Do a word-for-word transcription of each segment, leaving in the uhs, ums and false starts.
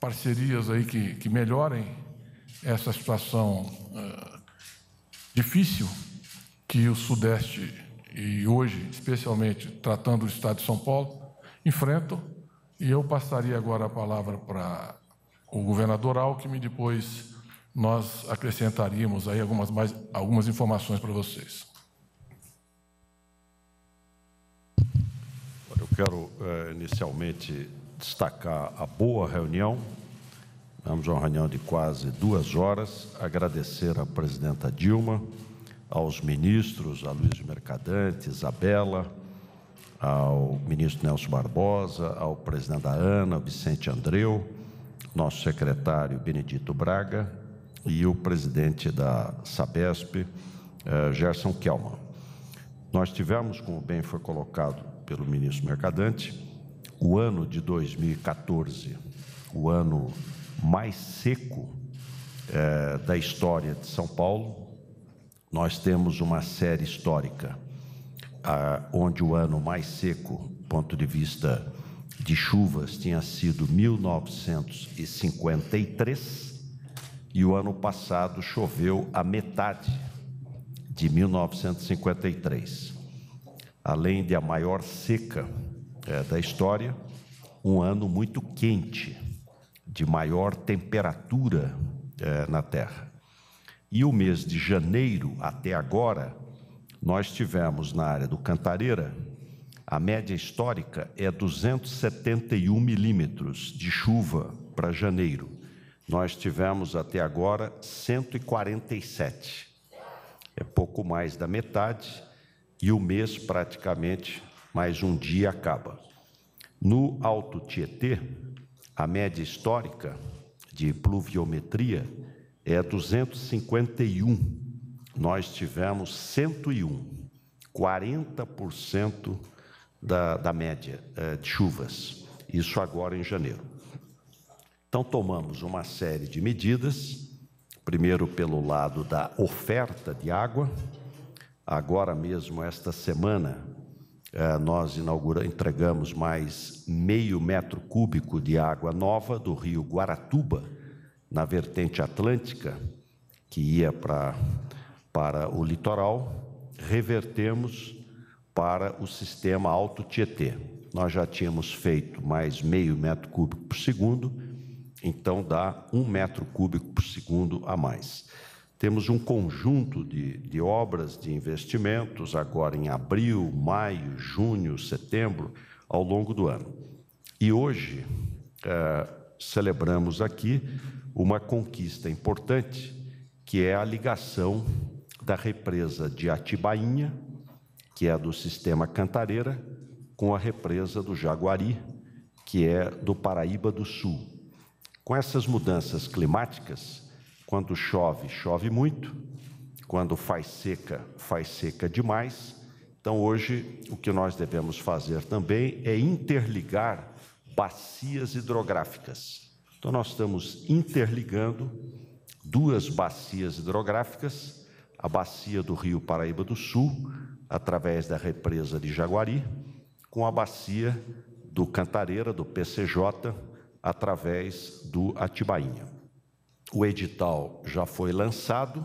parcerias aí que, que melhorem essa situação uh, difícil que o Sudeste, e hoje, especialmente, tratando do Estado de São Paulo, enfrentam. E eu passaria agora a palavra para o governador Alckmin, depois nós acrescentaríamos aí algumas, mais, algumas informações para vocês. Eu quero, eh, inicialmente, destacar a boa reunião. Tivemos uma reunião de quase duas horas. Agradecer à presidenta Dilma, aos ministros, a Luiz Mercadante, Isabela, ao ministro Nelson Barbosa, ao presidente da ANA, Vicente Andreu, nosso secretário Benedito Braga e o presidente da Sabesp, eh, Gerson Kelman. Nós tivemos, como bem foi colocado pelo ministro Mercadante, o ano de dois mil e quatorze, o ano mais seco eh, da história de São Paulo. Nós temos uma série histórica, ah, onde o ano mais seco, do ponto de vista de chuvas, tinha sido mil novecentos e cinquenta e três, e o ano passado choveu a metade de mil novecentos e cinquenta e três. Além de a maior seca eh, da história, um ano muito quente, de maior temperatura eh, na Terra. E o mês de janeiro, até agora, nós tivemos na área do Cantareira, a média histórica é duzentos e setenta e um milímetros de chuva para janeiro. Nós tivemos até agora cento e quarenta e sete, é pouco mais da metade, e o mês praticamente mais um dia acaba. No Alto Tietê, a média histórica de pluviometria é duzentos e cinquenta e um. Nós tivemos cento e um, quarenta por cento da, da média eh, de chuvas, isso agora em janeiro. Então, tomamos uma série de medidas, primeiro pelo lado da oferta de água. Agora mesmo, esta semana, eh, nós inaugura, entregamos mais meio metro cúbico de água nova do rio Guarapiranga, na vertente atlântica, que ia para, para o litoral, revertemos para o sistema Alto Tietê. Nós já tínhamos feito mais meio metro cúbico por segundo, então dá um metro cúbico por segundo a mais. Temos um conjunto de, de obras, de investimentos, agora em abril, maio, junho, setembro, ao longo do ano. E hoje, eh, celebramos aqui uma conquista importante, que é a ligação da represa de Atibainha, que é do sistema Cantareira, com a represa do Jaguari, que é do Paraíba do Sul. Com essas mudanças climáticas, quando chove, chove muito, quando faz seca, faz seca demais. Então, hoje, o que nós devemos fazer também é interligar bacias hidrográficas. Então, nós estamos interligando duas bacias hidrográficas, a bacia do Rio Paraíba do Sul, através da represa de Jaguari, com a bacia do Cantareira, do P C J, através do Atibainha. O edital já foi lançado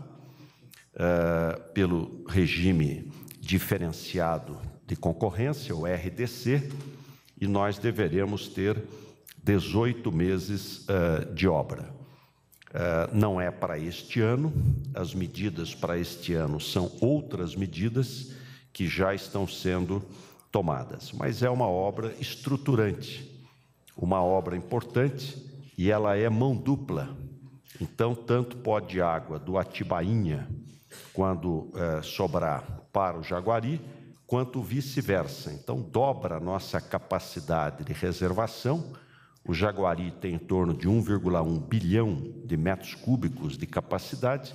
uh, pelo regime diferenciado de concorrência, o R D C, e nós deveremos ter dezoito meses uh, de obra. Uh, não é para este ano, as medidas para este ano são outras medidas que já estão sendo tomadas, mas é uma obra estruturante, uma obra importante, e ela é mão dupla. Então, tanto pode de água do Atibainha, quando uh, sobrar para o Jaguari, quanto vice-versa. Então, dobra a nossa capacidade de reservação. O Jaguari tem em torno de um vírgula um bilhão de metros cúbicos de capacidade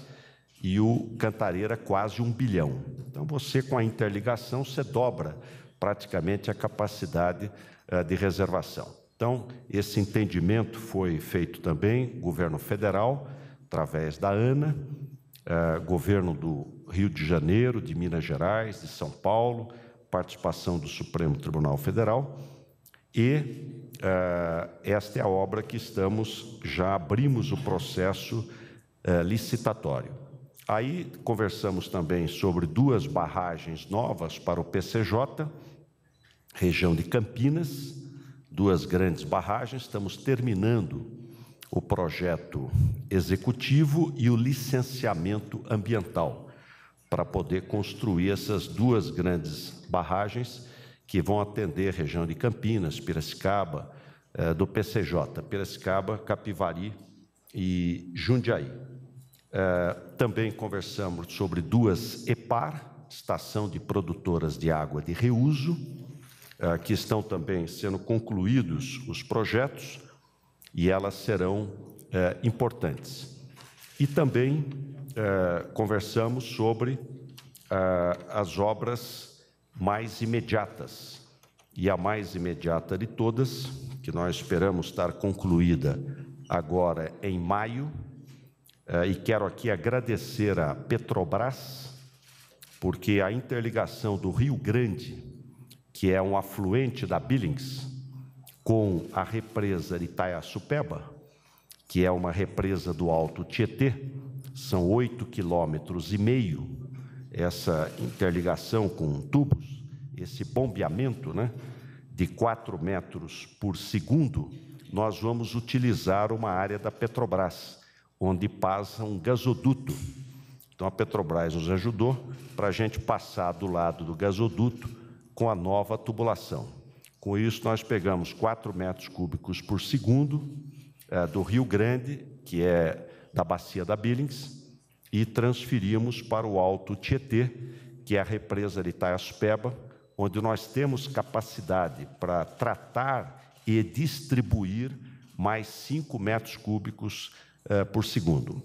e o Cantareira quase um bilhão. Então, você, com a interligação, você dobra praticamente a capacidade eh, de reservação. Então, esse entendimento foi feito também, governo federal, através da ANA, eh, governo do Rio de Janeiro, de Minas Gerais, de São Paulo, participação do Supremo Tribunal Federal. E uh, esta é a obra que estamos, já abrimos o processo uh, licitatório. Aí conversamos também sobre duas barragens novas para o P C J, região de Campinas, duas grandes barragens. Estamos terminando o projeto executivo e o licenciamento ambiental para poder construir essas duas grandes barragens que vão atender a região de Campinas, Piracicaba, eh, do P C J, Piracicaba, Capivari e Jundiaí. Eh, também conversamos sobre duas E P A R, Estação de Produtoras de Água de Reuso, eh, que estão também sendo concluídos os projetos e elas serão eh, importantes. E também eh, conversamos sobre eh, as obras mais imediatas, e a mais imediata de todas, que nós esperamos estar concluída agora em maio, e quero aqui agradecer a Petrobras, porque a interligação do Rio Grande, que é um afluente da Billings, com a represa de Itaiaçupeba, que é uma represa do Alto Tietê, são oito quilômetros e meio, essa interligação com tubos, esse bombeamento, né, de quatro metros por segundo, nós vamos utilizar uma área da Petrobras, onde passa um gasoduto. Então, a Petrobras nos ajudou para a gente passar do lado do gasoduto com a nova tubulação. Com isso, nós pegamos quatro metros cúbicos por segundo eh, do Rio Grande, que é da bacia da Billings, e transferimos para o Alto Tietê, que é a represa de Itaiaçupeba, onde nós temos capacidade para tratar e distribuir mais cinco metros cúbicos eh, por segundo.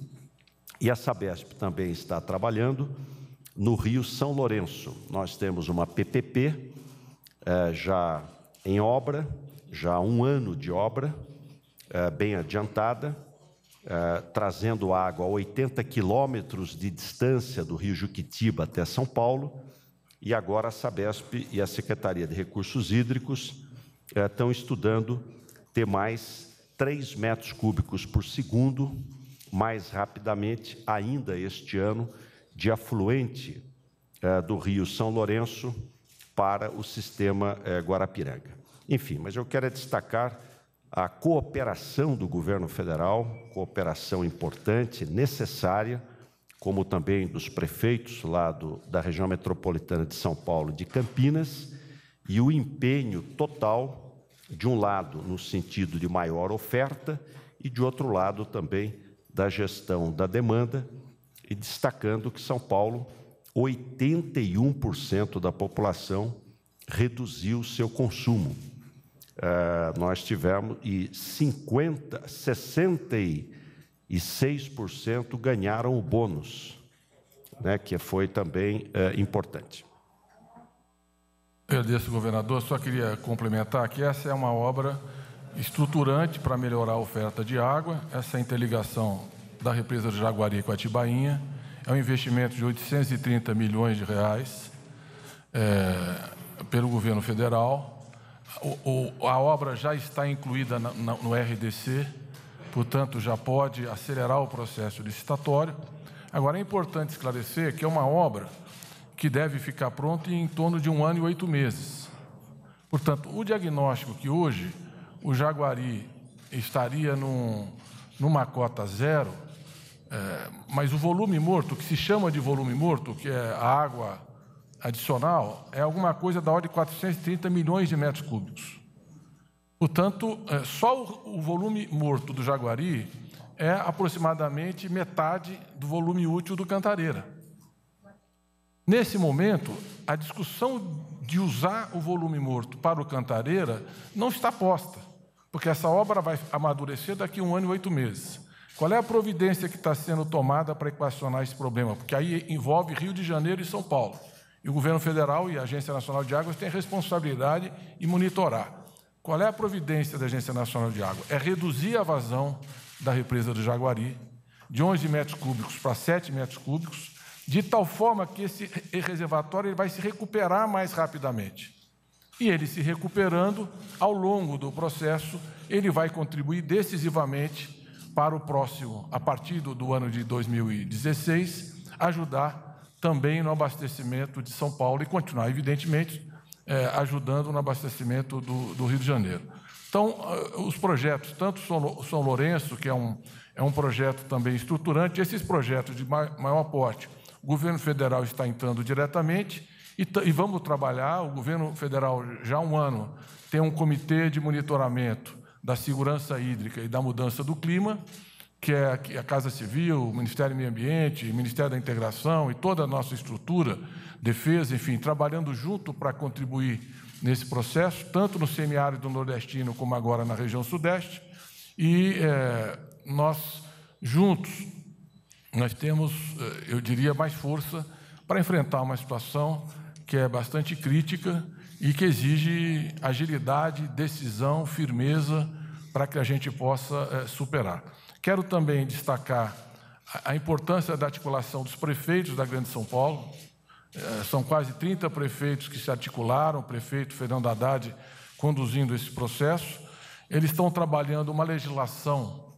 E a Sabesp também está trabalhando no Rio São Lourenço. Nós temos uma P P P eh, já em obra, já há um ano de obra, eh, bem adiantada, Uh, trazendo água a oitenta quilômetros de distância do Rio Juquitiba até São Paulo, e agora a Sabesp e a Secretaria de Recursos Hídricos uh, estão estudando ter mais três metros cúbicos por segundo, mais rapidamente, ainda este ano, de afluente uh, do Rio São Lourenço para o sistema uh, Guarapiranga. Enfim, mas eu quero destacar a cooperação do governo federal, cooperação importante, necessária, como também dos prefeitos lá do, da região metropolitana de São Paulo e de Campinas, e o empenho total, de um lado, no sentido de maior oferta, e de outro lado também da gestão da demanda, e destacando que São Paulo, oitenta e um por cento da população reduziu seu consumo. Uh, nós tivemos e sessenta e seis por cento ganharam o bônus, né, que foi também uh, importante. Agradeço, governador. Só queria complementar que essa é uma obra estruturante para melhorar a oferta de água. Essa interligação da represa de Jaguari com a Atibainha é um investimento de oitocentos e trinta milhões de reais é, pelo governo federal. O, o, a obra já está incluída na, na, no R D C, portanto, já pode acelerar o processo licitatório. Agora, é importante esclarecer que é uma obra que deve ficar pronta em torno de um ano e oito meses. Portanto, o diagnóstico que hoje o Jaguari estaria num, numa cota zero, é, mas o volume morto, que se chama de volume morto, que é a água adicional, é alguma coisa da ordem de quatrocentos e trinta milhões de metros cúbicos. Portanto, só o volume morto do Jaguari é aproximadamente metade do volume útil do Cantareira. Nesse momento, a discussão de usar o volume morto para o Cantareira não está posta, porque essa obra vai amadurecer daqui a um ano e oito meses. Qual é a providência que está sendo tomada para equacionar esse problema? Porque aí envolve Rio de Janeiro e São Paulo. E o governo federal e a Agência Nacional de Águas têm responsabilidade em monitorar. Qual é a providência da Agência Nacional de Água? É reduzir a vazão da represa do Jaguari de onze metros cúbicos para sete metros cúbicos, de tal forma que esse reservatório ele vai se recuperar mais rapidamente. E ele se recuperando, ao longo do processo, ele vai contribuir decisivamente para o próximo, a partir do ano de dois mil e dezesseis, ajudar também no abastecimento de São Paulo e continuar, evidentemente, eh, ajudando no abastecimento do, do Rio de Janeiro. Então, os projetos, tanto São, São Lourenço, que é um, é um projeto também estruturante, esses projetos de maior porte, o governo federal está entrando diretamente. E, e vamos trabalhar, o governo federal já há um ano tem um comitê de monitoramento da segurança hídrica e da mudança do clima, que é a Casa Civil, o Ministério do Meio Ambiente, o Ministério da Integração e toda a nossa estrutura, defesa, enfim, trabalhando junto para contribuir nesse processo, tanto no semiárido nordestino como agora na região sudeste. E é, nós, juntos, nós temos, eu diria, mais força para enfrentar uma situação que é bastante crítica e que exige agilidade, decisão, firmeza para que a gente possa é, superar. Quero também destacar a importância da articulação dos prefeitos da Grande São Paulo. É, são quase trinta prefeitos que se articularam, o prefeito Fernando Haddad conduzindo esse processo. Eles estão trabalhando uma legislação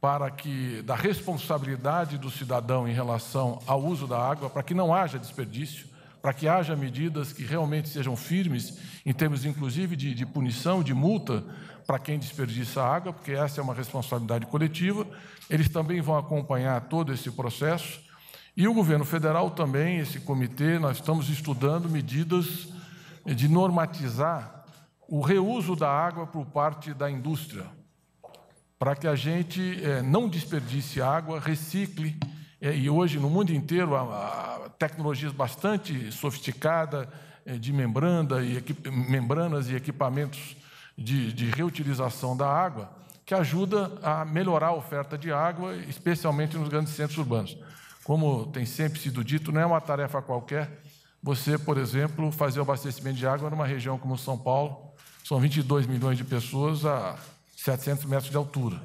para que, da responsabilidade do cidadão em relação ao uso da água, para que não haja desperdício, para que haja medidas que realmente sejam firmes, em termos, inclusive, de, de punição, de multa para quem desperdiça a água, porque essa é uma responsabilidade coletiva. Eles também vão acompanhar todo esse processo. E o governo federal também, esse comitê, nós estamos estudando medidas de normatizar o reuso da água por parte da indústria, para que a gente eh, não desperdice água, recicle. Eh, e hoje, no mundo inteiro, há, há tecnologias bastante sofisticadas eh, de membrana e membranas e equipamentos de, de reutilização da água, que ajuda a melhorar a oferta de água, especialmente nos grandes centros urbanos. Como tem sempre sido dito, não é uma tarefa qualquer você, por exemplo, fazer o abastecimento de água numa região como São Paulo. São vinte e dois milhões de pessoas a setecentos metros de altura.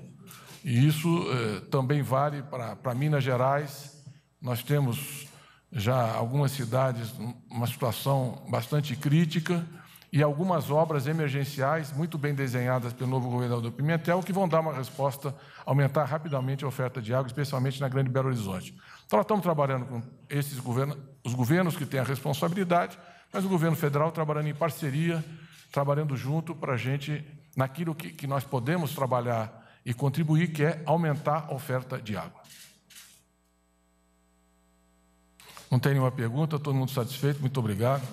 E isso eh, também vale para Minas Gerais. Nós temos já algumas cidades uma situação bastante crítica e algumas obras emergenciais muito bem desenhadas pelo novo governador Pimentel, que vão dar uma resposta, aumentar rapidamente a oferta de água, especialmente na Grande Belo Horizonte. Então, nós estamos trabalhando com esses governos, os governos que têm a responsabilidade, mas o governo federal trabalhando em parceria, trabalhando junto para a gente naquilo que, que nós podemos trabalhar e contribuir, que é aumentar a oferta de água. Não tem nenhuma pergunta, todo mundo satisfeito, muito obrigado.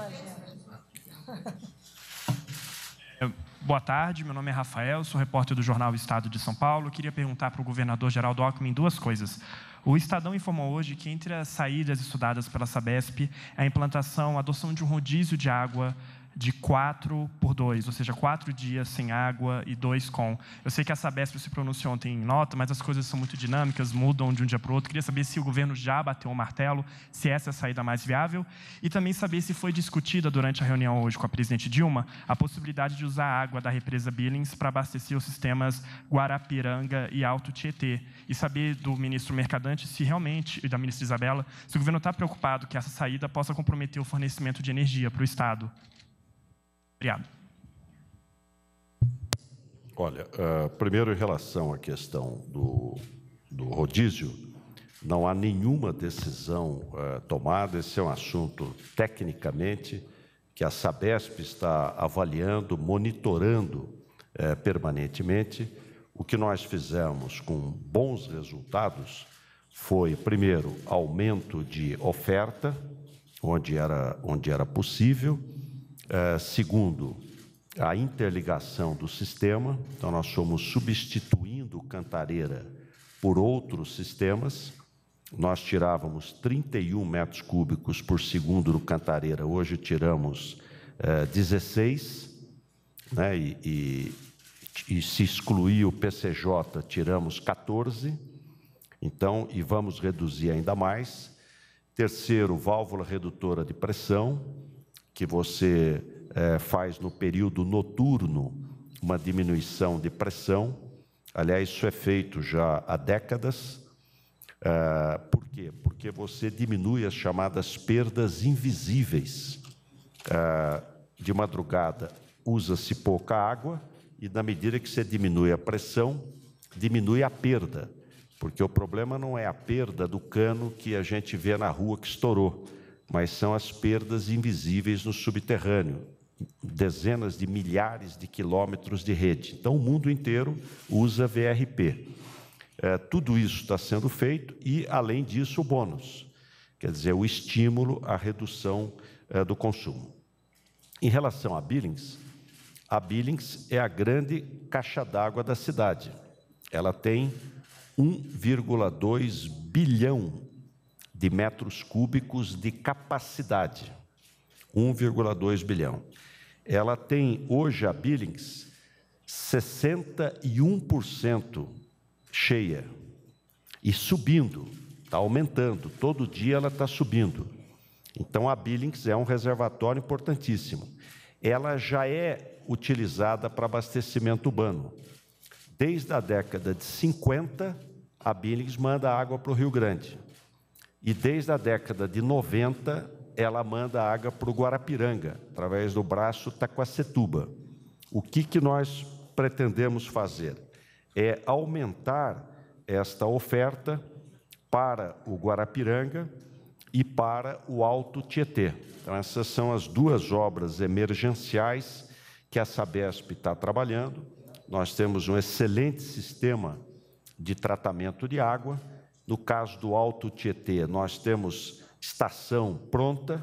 Boa tarde, meu nome é Rafael, sou repórter do jornal Estado de São Paulo. Eu queria perguntar para o governador Geraldo Alckmin duas coisas. O Estadão informou hoje que entre as saídas estudadas pela Sabesp, a implantação, a adoção de um rodízio de água de quatro por dois, ou seja, quatro dias sem água e dois com. Eu sei que a Sabesp se pronunciou ontem em nota, mas as coisas são muito dinâmicas, mudam de um dia para o outro. Queria saber se o governo já bateu o martelo, se essa é a saída mais viável, e também saber se foi discutida durante a reunião hoje com a presidente Dilma a possibilidade de usar a água da represa Billings para abastecer os sistemas Guarapiranga e Alto Tietê, e saber do ministro Mercadante se realmente, e da ministra Isabela, se o governo está preocupado que essa saída possa comprometer o fornecimento de energia para o Estado. Obrigado. Olha, uh, primeiro, em relação à questão do, do rodízio, não há nenhuma decisão uh, tomada. Esse é um assunto, tecnicamente, que a Sabesp está avaliando, monitorando uh, permanentemente. O que nós fizemos com bons resultados foi, primeiro, aumento de oferta, onde era, onde era possível. Uh, segundo, a interligação do sistema. Então, nós fomos substituindo o Cantareira por outros sistemas. Nós tirávamos trinta e um metros cúbicos por segundo do Cantareira. Hoje, tiramos uh, dezesseis, né? e, e, e se excluir o P C J, tiramos quatorze. Então, e vamos reduzir ainda mais. Terceiro, válvula redutora de pressão, que você eh, faz no período noturno uma diminuição de pressão. Aliás, isso é feito já há décadas. Ah, por quê? Porque você diminui as chamadas perdas invisíveis, ah, de de madrugada usa-se pouca água e, na medida que você diminui a pressão, diminui a perda, porque o problema não é a perda do cano que a gente vê na rua que estourou, mas são as perdas invisíveis no subterrâneo, dezenas de milhares de quilômetros de rede. Então, o mundo inteiro usa V R P. É, tudo isso está sendo feito e, além disso, o bônus, quer dizer, o estímulo à redução é, do consumo. Em relação a Billings, a Billings é a grande caixa d'água da cidade. Ela tem um vírgula dois bilhão de metros cúbicos de capacidade, um vírgula dois bilhão. Ela tem, hoje, a Billings, sessenta e um por cento cheia e subindo, está aumentando, todo dia ela está subindo. Então, a Billings é um reservatório importantíssimo. Ela já é utilizada para abastecimento urbano. Desde a década de cinquenta, a Billings manda água para o Rio Grande. E desde a década de noventa, ela manda água para o Guarapiranga, através do braço Taquacetuba. O que, que nós pretendemos fazer? É aumentar esta oferta para o Guarapiranga e para o Alto Tietê. Então, essas são as duas obras emergenciais que a Sabesp está trabalhando. Nós temos um excelente sistema de tratamento de água. No caso do Alto Tietê, nós temos estação pronta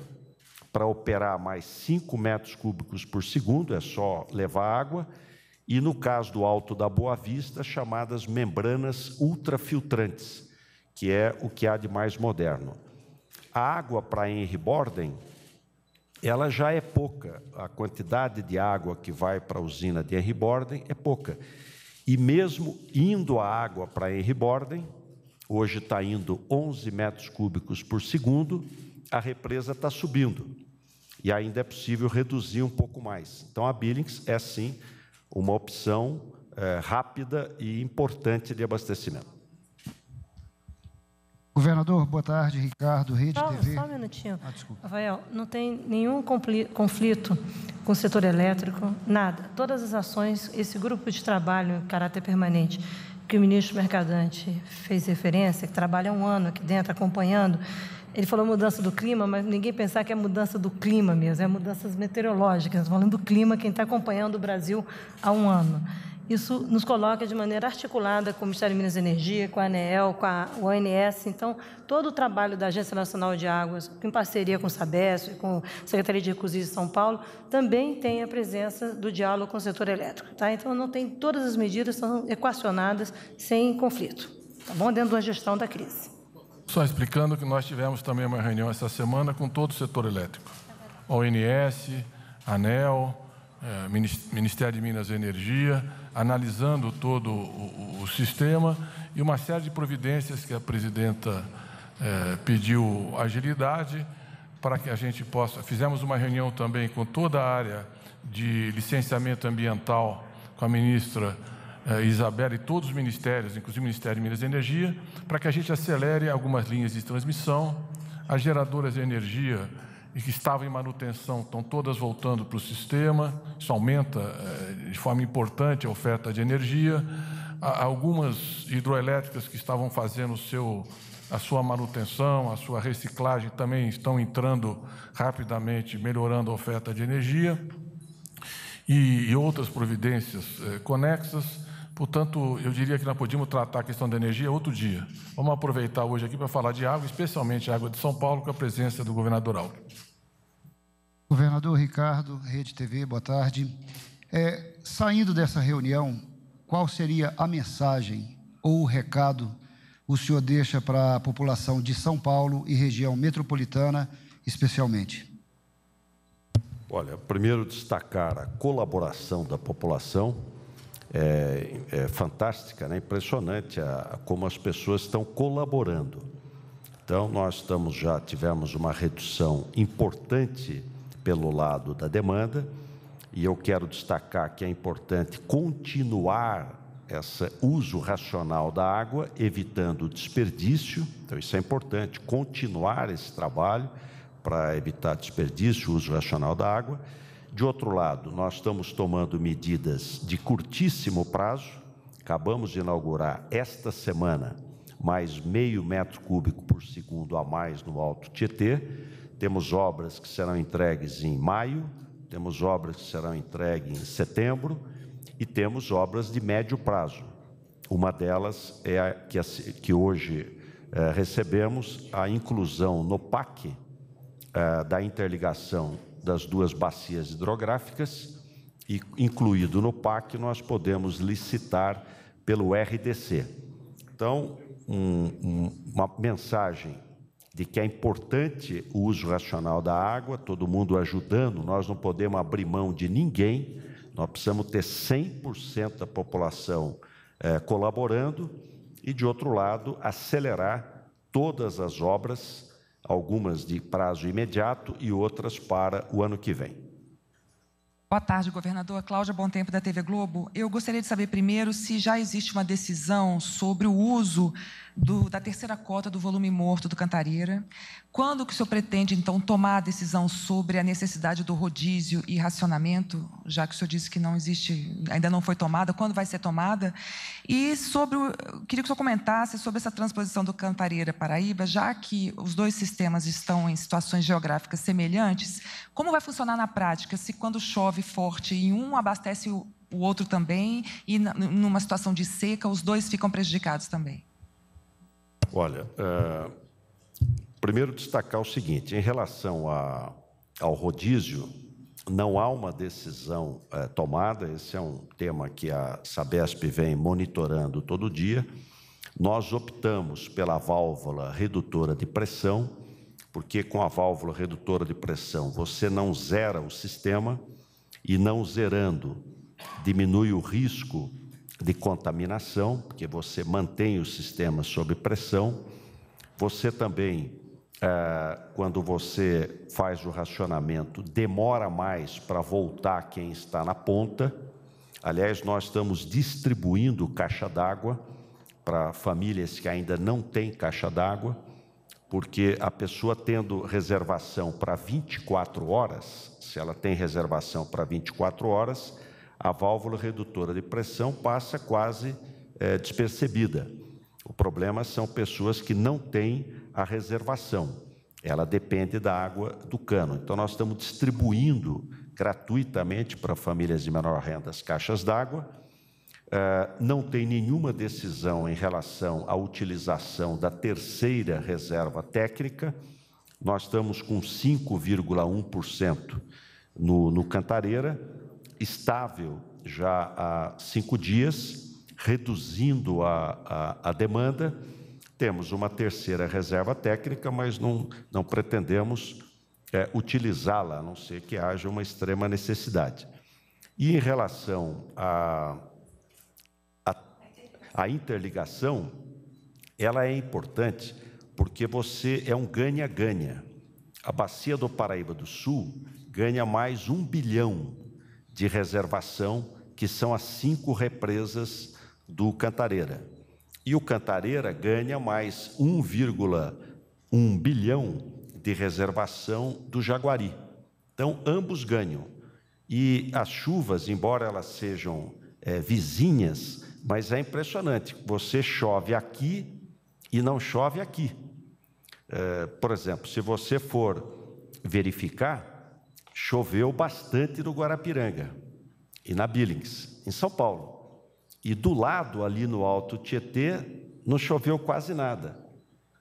para operar mais cinco metros cúbicos por segundo, é só levar água. E, no caso do Alto da Boa Vista, chamadas membranas ultrafiltrantes, que é o que há de mais moderno. A água para Henry Borden, ela já é pouca, a quantidade de água que vai para a usina de Henry Borden é pouca. E mesmo indo a água para Henry Borden, hoje está indo onze metros cúbicos por segundo, a represa está subindo. E ainda é possível reduzir um pouco mais. Então, a Billings é, sim, uma opção é, rápida e importante de abastecimento. Governador, boa tarde. Ricardo, Rede T V. Só um minutinho. Ah, desculpa. Rafael, não tem nenhum conflito com o setor elétrico, nada. Todas as ações, esse grupo de trabalho em caráter permanente, que o ministro Mercadante fez referência, que trabalha um ano aqui dentro, acompanhando, ele falou mudança do clima, mas ninguém pensar que é mudança do clima mesmo, é mudanças meteorológicas. Estamos falando do clima, quem está acompanhando o Brasil há um ano. Isso nos coloca de maneira articulada com o Ministério de Minas e Energia, com a ANEEL, com a O N S. Então, todo o trabalho da Agência Nacional de Águas, em parceria com o Sabesp, com a Secretaria de Recursos de São Paulo, também tem a presença do diálogo com o setor elétrico. Tá? Então, não tem, todas as medidas são equacionadas sem conflito, tá bom? Dentro da gestão da crise. Só explicando que nós tivemos também uma reunião essa semana com todo o setor elétrico. O N S, ANEEL, é, Ministério de Minas e Energia, analisando todo o, o, o sistema e uma série de providências que a presidenta eh, pediu agilidade para que a gente possa... Fizemos uma reunião também com toda a área de licenciamento ambiental, com a ministra eh, Isabela e todos os ministérios, inclusive o Ministério de Minas e Energia, para que a gente acelere algumas linhas de transmissão. As geradoras de energia e que estavam em manutenção, estão todas voltando para o sistema, isso aumenta eh, de forma importante a oferta de energia. Há algumas hidroelétricas que estavam fazendo o seu, a sua manutenção, a sua reciclagem, também estão entrando rapidamente, melhorando a oferta de energia e, e outras providências eh, conexas. Portanto, eu diria que nós podíamos tratar a questão da energia outro dia. Vamos aproveitar hoje aqui para falar de água, especialmente a água de São Paulo, com a presença do governador Alckmin. Governador Ricardo, Rede T V, boa tarde. É, saindo dessa reunião, qual seria a mensagem ou o recado o senhor deixa para a população de São Paulo e região metropolitana, especialmente? Olha, primeiro destacar a colaboração da população. É, é fantástica, né? Impressionante a, a como as pessoas estão colaborando. Então, nós estamos já tivemos uma redução importante pelo lado da demanda, e eu quero destacar que é importante continuar esse uso racional da água, evitando o desperdício. Então, isso é importante, continuar esse trabalho para evitar desperdício, uso racional da água. De outro lado, nós estamos tomando medidas de curtíssimo prazo. Acabamos de inaugurar esta semana mais meio metro cúbico por segundo a mais no Alto Tietê. Temos obras que serão entregues em maio, temos obras que serão entregues em setembro e temos obras de médio prazo. Uma delas é a que, que hoje eh, recebemos, a inclusão no P A C eh, da interligação das duas bacias hidrográficas, e incluído no P A C nós podemos licitar pelo R D C. Então, um, um, uma mensagem de que é importante o uso racional da água, todo mundo ajudando, nós não podemos abrir mão de ninguém, nós precisamos ter cem por cento da população eh, colaborando e, de outro lado, acelerar todas as obras, algumas de prazo imediato e outras para o ano que vem. Boa tarde, governador. Cláudia Bontempo, da T V Globo. Eu gostaria de saber primeiro se já existe uma decisão sobre o uso do, da terceira cota do volume morto do Cantareira. Quando que o senhor pretende, então, tomar a decisão sobre a necessidade do rodízio e racionamento, já que o senhor disse que não existe, ainda não foi tomada, quando vai ser tomada? E sobre, o, queria que o senhor comentasse sobre essa transposição do Cantareira Paraíba, já que os dois sistemas estão em situações geográficas semelhantes, como vai funcionar na prática, se quando chove forte e um abastece o outro também, e numa situação de seca os dois ficam prejudicados também? Olha, é, primeiro destacar o seguinte, em relação a, ao rodízio, não há uma decisão é, tomada, esse é um tema que a Sabesp vem monitorando todo dia. Nós optamos pela válvula redutora de pressão, porque com a válvula redutora de pressão você não zera o sistema, e não zerando, diminui o risco de contaminação, porque você mantém o sistema sob pressão. Você também, ah, quando você faz o racionamento, demora mais para voltar quem está na ponta. Aliás, nós estamos distribuindo caixa d'água para famílias que ainda não têm caixa d'água, porque a pessoa tendo reservação para vinte e quatro horas, se ela tem reservação para vinte e quatro horas, a válvula redutora de pressão passa quase é, despercebida. O problema são pessoas que não têm a reservação, ela depende da água do cano. Então, nós estamos distribuindo gratuitamente para famílias de menor renda as caixas d'água. Uh, não tem nenhuma decisão em relação à utilização da terceira reserva técnica. Nós estamos com cinco vírgula um por cento no, no Cantareira, estável já há cinco dias, reduzindo a, a, a demanda. Temos uma terceira reserva técnica, mas não, não pretendemos é, utilizá-la, a não ser que haja uma extrema necessidade. E em relação a... A interligação, ela é importante porque você é um ganha-ganha. A bacia do Paraíba do Sul ganha mais um bilhão de reservação, que são as cinco represas do Cantareira. E o Cantareira ganha mais um vírgula um bilhão de reservação do Jaguari. Então, ambos ganham. E as chuvas, embora elas sejam é, vizinhas, mas é impressionante, você chove aqui e não chove aqui. É, por exemplo, se você for verificar, choveu bastante no Guarapiranga e na Billings, em São Paulo. E do lado, ali no Alto Tietê, não choveu quase nada.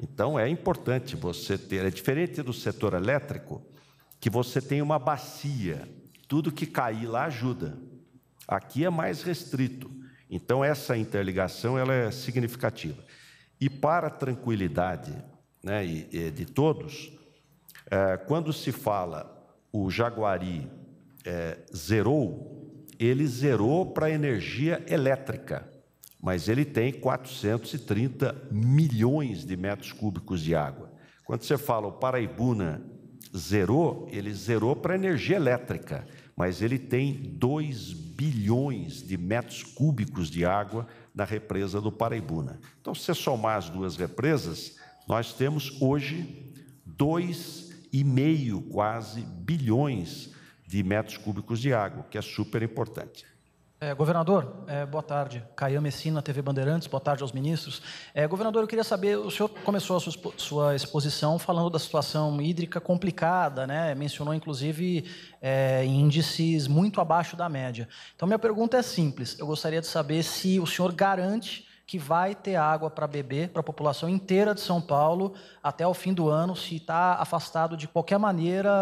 Então, é importante você ter... É diferente do setor elétrico, que você tem uma bacia. Tudo que cair lá ajuda. Aqui é mais restrito. Então, essa interligação ela é significativa. E para a tranquilidade, né, e, e de todos, é, quando se fala o Jaguari é, zerou, ele zerou para a energia elétrica, mas ele tem quatrocentos e trinta milhões de metros cúbicos de água. Quando você fala o Paraibuna zerou, ele zerou para a energia elétrica, mas ele tem dois bilhões de metros cúbicos de água na represa do Paraibuna. Então, se você somar as duas represas, nós temos hoje dois vírgula cinco quase bilhões de metros cúbicos de água, que é super importante. É, governador, é, boa tarde. Caian Messina, T V Bandeirantes, boa tarde aos ministros. É, governador, eu queria saber, o senhor começou a sua, sua exposição falando da situação hídrica complicada, né? Mencionou, inclusive, é, índices muito abaixo da média. Então, minha pergunta é simples. Eu gostaria de saber se o senhor garante que vai ter água para beber para a população inteira de São Paulo até o fim do ano, se está afastado de qualquer maneira,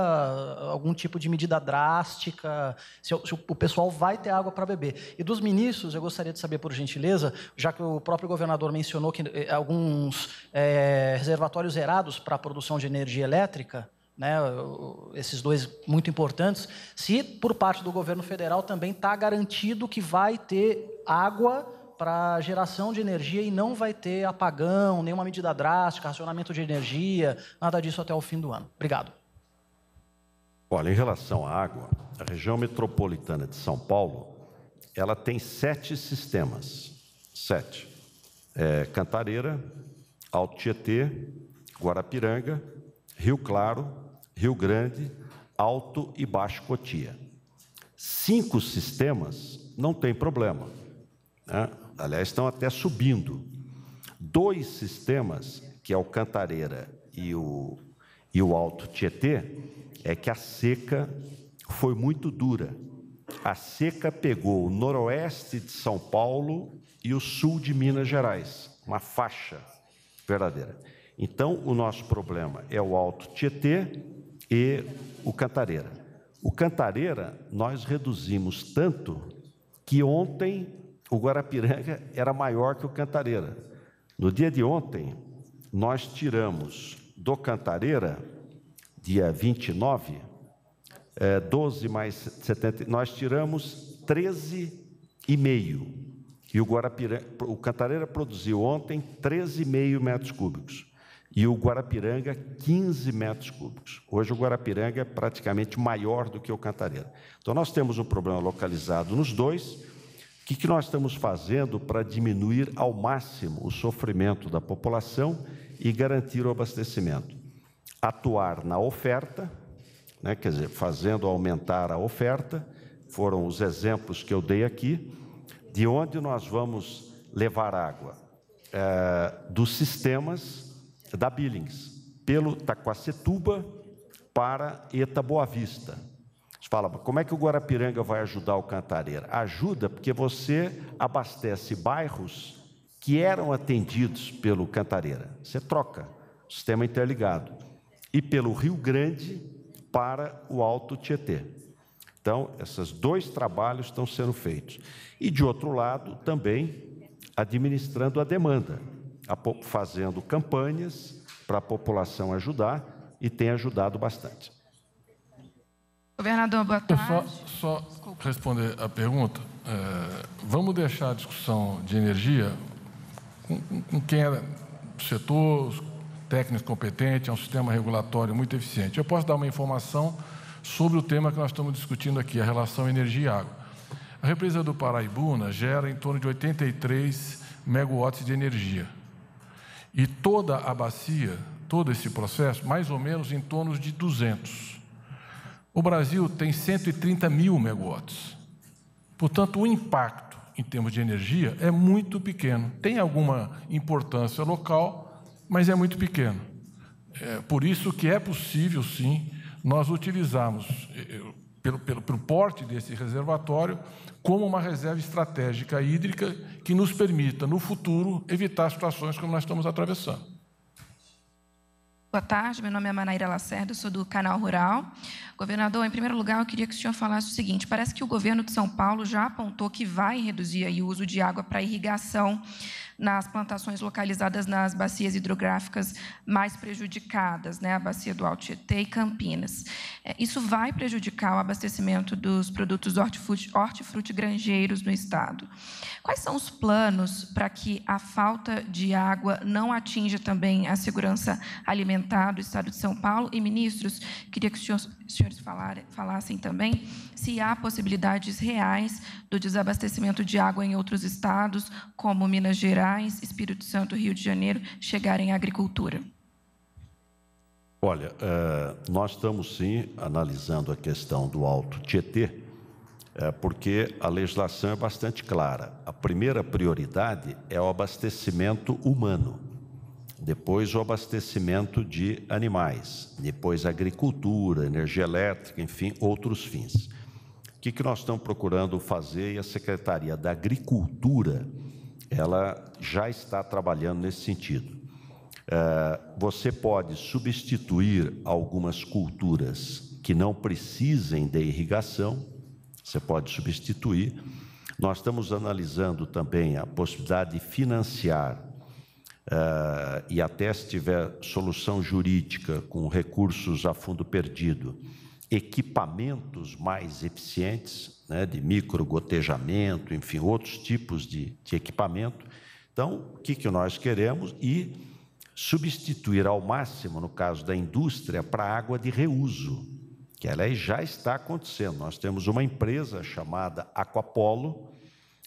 algum tipo de medida drástica, se o, se o pessoal vai ter água para beber. E dos ministros, eu gostaria de saber, por gentileza, já que o próprio governador mencionou que alguns é, reservatórios zerados para a produção de energia elétrica, né, esses dois muito importantes, se por parte do governo federal também está garantido que vai ter água para geração de energia e não vai ter apagão, nenhuma medida drástica, racionamento de energia, nada disso até o fim do ano. Obrigado. Olha, em relação à água, a região metropolitana de São Paulo, ela tem sete sistemas. Sete. É, Cantareira, Alto Tietê, Guarapiranga, Rio Claro, Rio Grande, Alto e Baixo Cotia. Cinco sistemas não tem problema, né? Aliás, estão até subindo. Dois sistemas, que é o Cantareira e o, e o Alto Tietê, é que a seca foi muito dura. A seca pegou o noroeste de São Paulo e o sul de Minas Gerais, uma faixa verdadeira. Então, o nosso problema é o Alto Tietê e o Cantareira. O Cantareira, nós reduzimos tanto que ontem o Guarapiranga era maior que o Cantareira. No dia de ontem, nós tiramos do Cantareira, dia vinte e nove, é, doze mais setenta, nós tiramos treze vírgula cinco. E o Guarapiranga, o Cantareira produziu ontem treze vírgula cinco metros cúbicos e o Guarapiranga quinze metros cúbicos. Hoje o Guarapiranga é praticamente maior do que o Cantareira. Então nós temos um problema localizado nos dois. O que, que nós estamos fazendo para diminuir ao máximo o sofrimento da população e garantir o abastecimento? Atuar na oferta, né, quer dizer, fazendo aumentar a oferta, foram os exemplos que eu dei aqui, de onde nós vamos levar água? É, dos sistemas da Billings, pelo Itaquacetuba para Eta Boa Vista. Fala, como é que o Guarapiranga vai ajudar o Cantareira? Ajuda porque você abastece bairros que eram atendidos pelo Cantareira. Você troca, sistema interligado. E pelo Rio Grande para o Alto Tietê. Então, esses dois trabalhos estão sendo feitos. E, de outro lado, também administrando a demanda, fazendo campanhas para a população ajudar, e tem ajudado bastante. Governador, boa tarde. Só, só responder a pergunta, é, vamos deixar a discussão de energia com, com quem é do setor, técnico competente, é um sistema regulatório muito eficiente. Eu posso dar uma informação sobre o tema que nós estamos discutindo aqui, a relação energia e água. A represa do Paraibuna gera em torno de oitenta e três megawatts de energia. E toda a bacia, todo esse processo, mais ou menos em torno de duzentos. O Brasil tem cento e trinta mil megawatts. Portanto, o impacto em termos de energia é muito pequeno. Tem alguma importância local, mas é muito pequeno. É por isso que é possível, sim, nós utilizarmos, pelo, pelo, pelo porte desse reservatório, como uma reserva estratégica hídrica que nos permita, no futuro, evitar situações como nós estamos atravessando. Boa tarde, meu nome é Manaíra Lacerda, sou do Canal Rural. Governador, em primeiro lugar, eu queria que o senhor falasse o seguinte, parece que o governo de São Paulo já apontou que vai reduzir aí o uso de água para irrigação nas plantações localizadas nas bacias hidrográficas mais prejudicadas, né, a bacia do Alto Tietê e Campinas. Isso vai prejudicar o abastecimento dos produtos hortifrutigranjeiros no estado. Quais são os planos para que a falta de água não atinja também a segurança alimentar do estado de São Paulo? E, ministros, queria que os senhores, os senhores falassem também se há possibilidades reais do desabastecimento de água em outros estados, como Minas Gerais, Espírito Santo, Rio de Janeiro, chegarem à agricultura. Olha, nós estamos, sim, analisando a questão do Alto Tietê, porque a legislação é bastante clara. A primeira prioridade é o abastecimento humano, depois o abastecimento de animais, depois agricultura, energia elétrica, enfim, outros fins. O que que nós estamos procurando fazer? E a Secretaria da Agricultura, ela já está trabalhando nesse sentido. Você pode substituir algumas culturas que não precisem de irrigação, você pode substituir. Nós estamos analisando também a possibilidade de financiar, e até se tiver solução jurídica com recursos a fundo perdido, equipamentos mais eficientes, né, de microgotejamento, enfim, outros tipos de, de equipamento. Então, o que que nós queremos? E substituir ao máximo, no caso da indústria, para água de reuso, que ela já está acontecendo. Nós temos uma empresa chamada Aquapolo,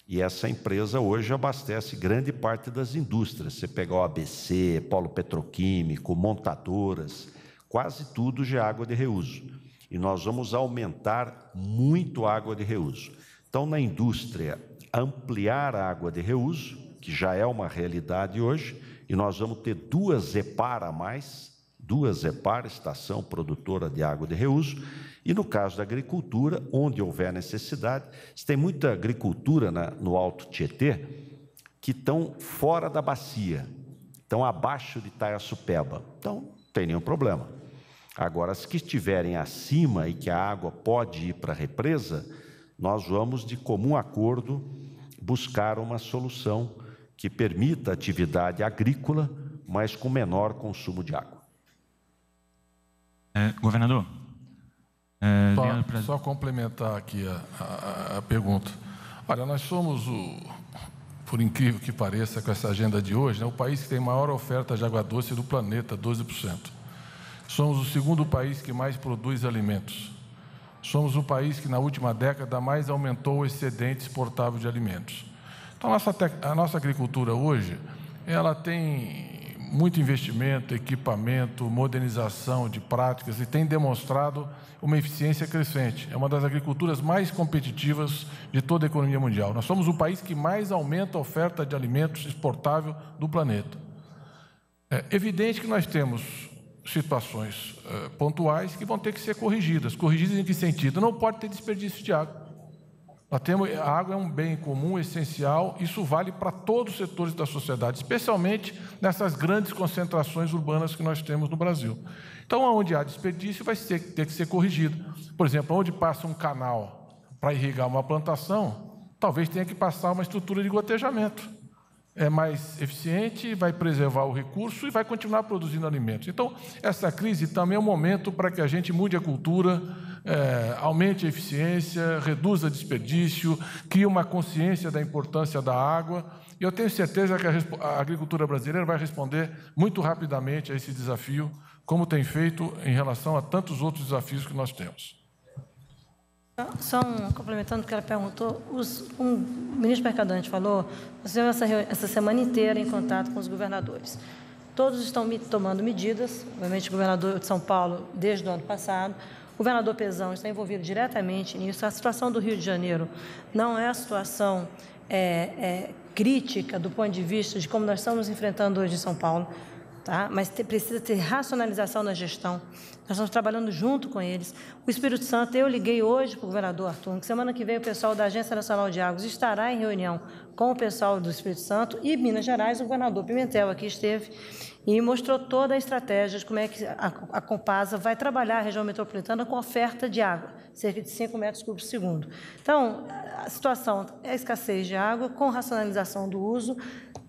e essa empresa hoje abastece grande parte das indústrias. Você pega o A B C, polo petroquímico, montadoras, quase tudo de água de reuso. E nós vamos aumentar muito a água de reuso. Então, na indústria, ampliar a água de reuso, que já é uma realidade hoje, e nós vamos ter duas EPAR a mais, duas EPAR, estação produtora de água de reuso, e no caso da agricultura, onde houver necessidade, tem muita agricultura na, no Alto Tietê que estão fora da bacia, estão abaixo de Itaiaçupeba, então não tem nenhum problema. Agora, as que estiverem acima e que a água pode ir para a represa, nós vamos, de comum acordo, buscar uma solução que permita atividade agrícola, mas com menor consumo de água. É, governador? É, só, Leandro, pra... só complementar aqui a, a, a pergunta. Olha, nós somos, o, por incrível que pareça, com essa agenda de hoje, né, o país que tem maior oferta de água doce do planeta, doze por cento. Somos o segundo país que mais produz alimentos. Somos o país que, na última década, mais aumentou o excedente exportável de alimentos. Então, a nossa, a nossa agricultura hoje, ela tem muito investimento, equipamento, modernização de práticas e tem demonstrado uma eficiência crescente. É uma das agriculturas mais competitivas de toda a economia mundial. Nós somos o país que mais aumenta a oferta de alimentos exportável do planeta. É evidente que nós temos situações eh, pontuais que vão ter que ser corrigidas. Corrigidas em que sentido? Não pode ter desperdício de água. Nós temos, a água é um bem comum, essencial, isso vale para todos os setores da sociedade, especialmente nessas grandes concentrações urbanas que nós temos no Brasil. Então, onde há desperdício, vai ter, ter que ser corrigido. Por exemplo, onde passa um canal para irrigar uma plantação, talvez tenha que passar uma estrutura de gotejamento. É mais eficiente, vai preservar o recurso e vai continuar produzindo alimentos. Então, essa crise também é um momento para que a gente mude a cultura, é, aumente a eficiência, reduza desperdício, crie uma consciência da importância da água. E eu tenho certeza que a, a agricultura brasileira vai responder muito rapidamente a esse desafio, como tem feito em relação a tantos outros desafios que nós temos. Só um, complementando o que ela perguntou, os, um, o ministro Mercadante falou, você essa, essa semana inteira em contato com os governadores. Todos estão me, tomando medidas, obviamente o governador de São Paulo desde o ano passado, o governador Pezão está envolvido diretamente nisso. A situação do Rio de Janeiro não é a situação é, é, crítica do ponto de vista de como nós estamos enfrentando hoje em São Paulo. Tá? Mas te, precisa ter racionalização na gestão. Nós estamos trabalhando junto com eles. O Espírito Santo, eu liguei hoje para o governador Arthur, que semana que vem o pessoal da Agência Nacional de Águas estará em reunião com o pessoal do Espírito Santo e Minas Gerais, o governador Pimentel aqui esteve e mostrou toda a estratégia de como é que a, a Compasa vai trabalhar a região metropolitana com oferta de água, cerca de cinco metros cúbicos por segundo. Então, a situação é a escassez de água com racionalização do uso,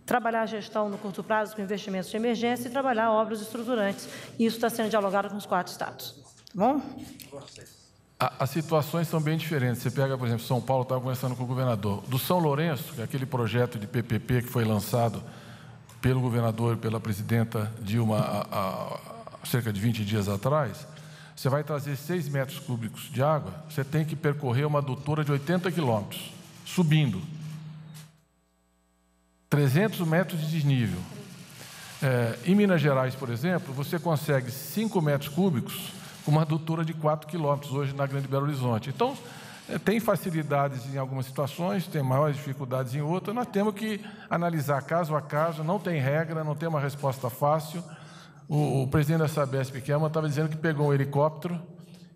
trabalhar a gestão no curto prazo com investimentos de emergência e trabalhar obras estruturantes. E isso está sendo dialogado com os quatro estados. Tá bom? A, as situações são bem diferentes. Você pega, por exemplo, São Paulo, estava conversando com o governador. Do São Lourenço, que é aquele projeto de P P P que foi lançado pelo governador e pela presidenta Dilma há, há cerca de vinte dias atrás, você vai trazer seis metros cúbicos de água, você tem que percorrer uma adutora de oitenta quilômetros, subindo. trezentos metros de desnível. É, em Minas Gerais, por exemplo, você consegue cinco metros cúbicos com uma adutora de quatro quilômetros hoje na Grande Belo Horizonte. Então, é, tem facilidades em algumas situações, tem maiores dificuldades em outras. Nós temos que analisar caso a caso, não tem regra, não tem uma resposta fácil. O, o presidente da Sabesp, que é, estava dizendo que pegou um helicóptero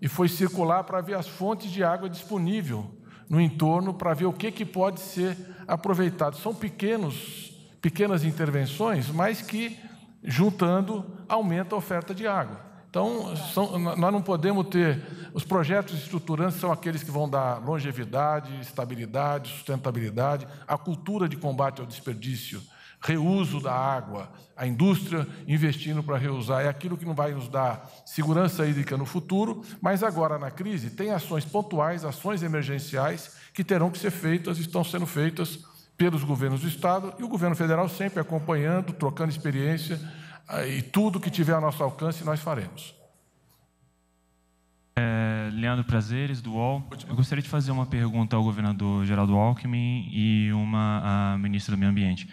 e foi circular para ver as fontes de água disponível no entorno, para ver o que, que pode ser aproveitado. São pequenos, pequenas intervenções, mas que, juntando, aumenta a oferta de água. Então, são, nós não podemos ter... Os projetos estruturantes são aqueles que vão dar longevidade, estabilidade, sustentabilidade, a cultura de combate ao desperdício, reuso da água, a indústria investindo para reusar, é aquilo que não vai nos dar segurança hídrica no futuro, mas agora na crise tem ações pontuais, ações emergenciais que terão que ser feitas, estão sendo feitas pelos governos do Estado e o governo federal sempre acompanhando, trocando experiência e tudo que tiver ao nosso alcance nós faremos. É, Leandro Prazeres, do U O L. Eu gostaria de fazer uma pergunta ao governador Geraldo Alckmin e uma à ministra do Meio Ambiente.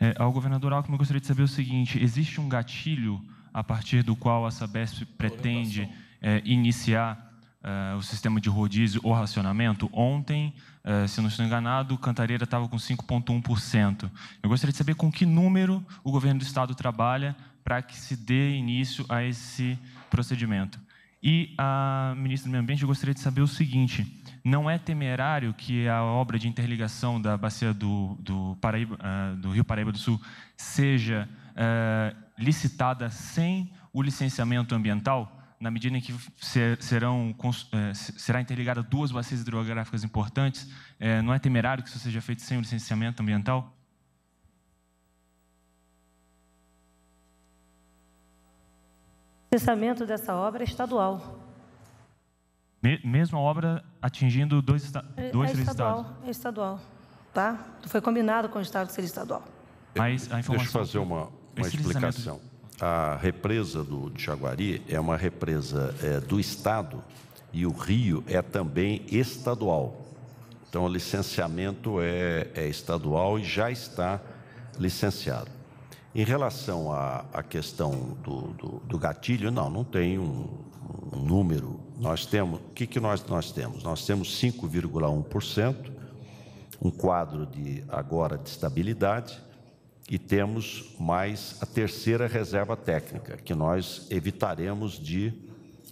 É, ao governador Alckmin, eu gostaria de saber o seguinte, existe um gatilho a partir do qual a Sabesp pretende é, iniciar é, o sistema de rodízio ou racionamento? Ontem, é, se não estou enganado, Cantareira estava com cinco vírgula um por cento. Eu gostaria de saber com que número o governo do Estado trabalha para que se dê início a esse procedimento. E a ministra do Meio Ambiente, eu gostaria de saber o seguinte, não é temerário que a obra de interligação da bacia do, do, Paraíba, uh, do Rio Paraíba do Sul seja uh, licitada sem o licenciamento ambiental, na medida em que ser, serão, uh, será interligada duas bacias hidrográficas importantes? Uh, não é temerário que isso seja feito sem o licenciamento ambiental? O licenciamento dessa obra é estadual. Mesmo a obra atingindo dois, esta dois é estadual, estados. É estadual, tá? Foi combinado com o Estado de ser estadual. Mas a informação... Deixa eu fazer uma, uma explicação. A represa do Jaguari é uma represa é, do Estado e o rio é também estadual. Então, o licenciamento é, é estadual e já está licenciado. Em relação à, à questão do, do, do gatilho, não, não tem um, um número. Nós temos, o que, que nós, nós temos? Nós temos cinco vírgula um por cento, um quadro de, agora de estabilidade, e temos mais a terceira reserva técnica, que nós evitaremos de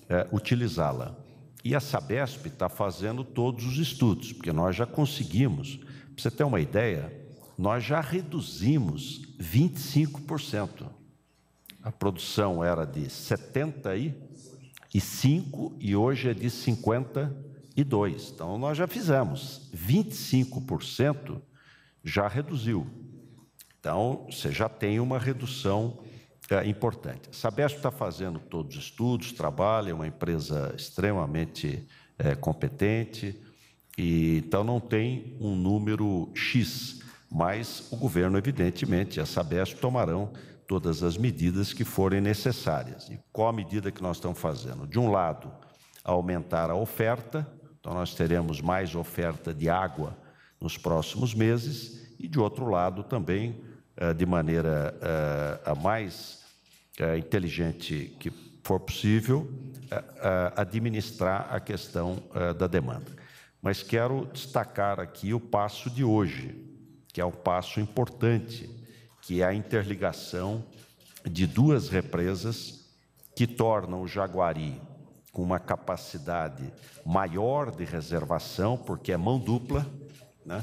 é, utilizá-la. E a Sabesp está fazendo todos os estudos, porque nós já conseguimos, para você ter uma ideia... Nós já reduzimos vinte e cinco por cento. A produção era de setenta e cinco por cento e hoje é de cinquenta e dois por cento. Então, nós já fizemos. vinte e cinco por cento já reduziu. Então, você já tem uma redução é, importante. A Sabesp está fazendo todos os estudos, trabalha, é uma empresa extremamente é, competente. E, então, não tem um número X. Mas o governo, evidentemente, e a Sabesp tomarão todas as medidas que forem necessárias. E qual a medida que nós estamos fazendo? De um lado, aumentar a oferta, então nós teremos mais oferta de água nos próximos meses, e de outro lado também, de maneira a mais inteligente que for possível, administrar a questão da demanda. Mas quero destacar aqui o passo de hoje, que é um passo importante, que é a interligação de duas represas que tornam o Jaguari com uma capacidade maior de reservação, porque é mão dupla, né?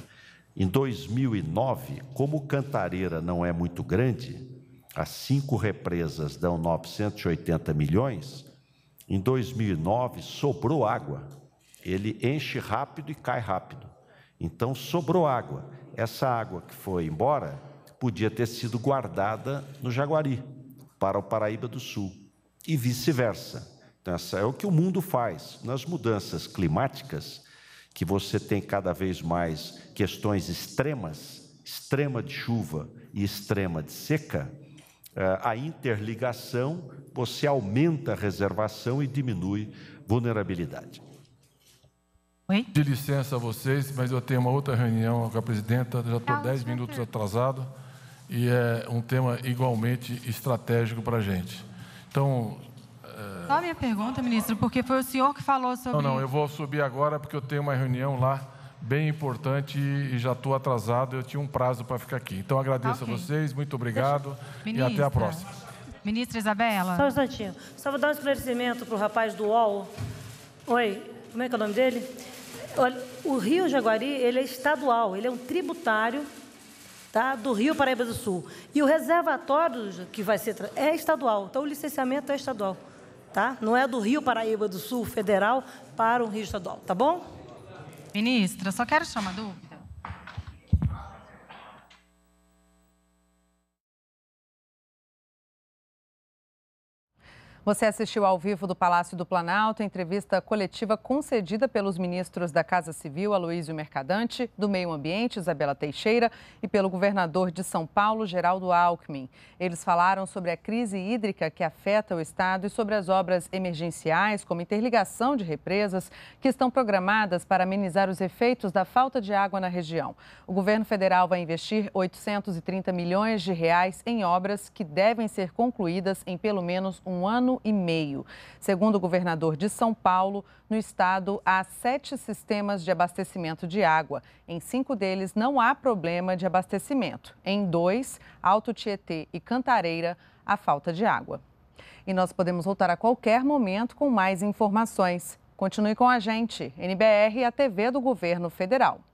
Em dois mil e nove, como Cantareira não é muito grande, as cinco represas dão novecentos e oitenta milhões, em dois mil e nove sobrou água, ele enche rápido e cai rápido, então sobrou água. Essa água que foi embora podia ter sido guardada no Jaguari, para o Paraíba do Sul, e vice-versa. Então, essa é o que o mundo faz. Nas mudanças climáticas, que você tem cada vez mais questões extremas, extrema de chuva e extrema de seca, a interligação, você aumenta a reservação e diminui vulnerabilidade. Oi? De licença a vocês, mas eu tenho uma outra reunião com a presidenta, já estou dez minutos atrasado. e é um tema igualmente estratégico para a gente. Então... É... Só a minha pergunta, ministro, porque foi o senhor que falou sobre... Não, não, eu vou subir agora porque eu tenho uma reunião lá bem importante e já estou atrasado, eu tinha um prazo para ficar aqui. Então, agradeço okay. a vocês, muito obrigado ministra, e até a próxima. Ministra Isabela. Só um instantinho. Só vou dar um esclarecimento para o rapaz do U O L. Oi, como é que é o nome dele? Olha, o Rio Jaguari, ele é estadual, ele é um tributário, tá, do Rio Paraíba do Sul. E o reservatório que vai ser... é estadual, então o licenciamento é estadual, tá? Não é do Rio Paraíba do Sul federal para o Rio estadual, tá bom? Ministra, só quero tirar uma dúvida. Você assistiu ao vivo do Palácio do Planalto a entrevista coletiva concedida pelos ministros da Casa Civil, Luiz Mercadante, do Meio Ambiente, Isabela Teixeira, e pelo governador de São Paulo, Geraldo Alckmin. Eles falaram sobre a crise hídrica que afeta o estado e sobre as obras emergenciais, como interligação de represas, que estão programadas para amenizar os efeitos da falta de água na região. O governo federal vai investir oitocentos e trinta milhões de reais em obras que devem ser concluídas em pelo menos um ano e meio. Segundo o governador de São Paulo, no estado há sete sistemas de abastecimento de água. Em cinco deles não há problema de abastecimento. Em dois, Alto Tietê e Cantareira, há falta de água. E nós podemos voltar a qualquer momento com mais informações. Continue com a gente, N B R, a T V do Governo Federal.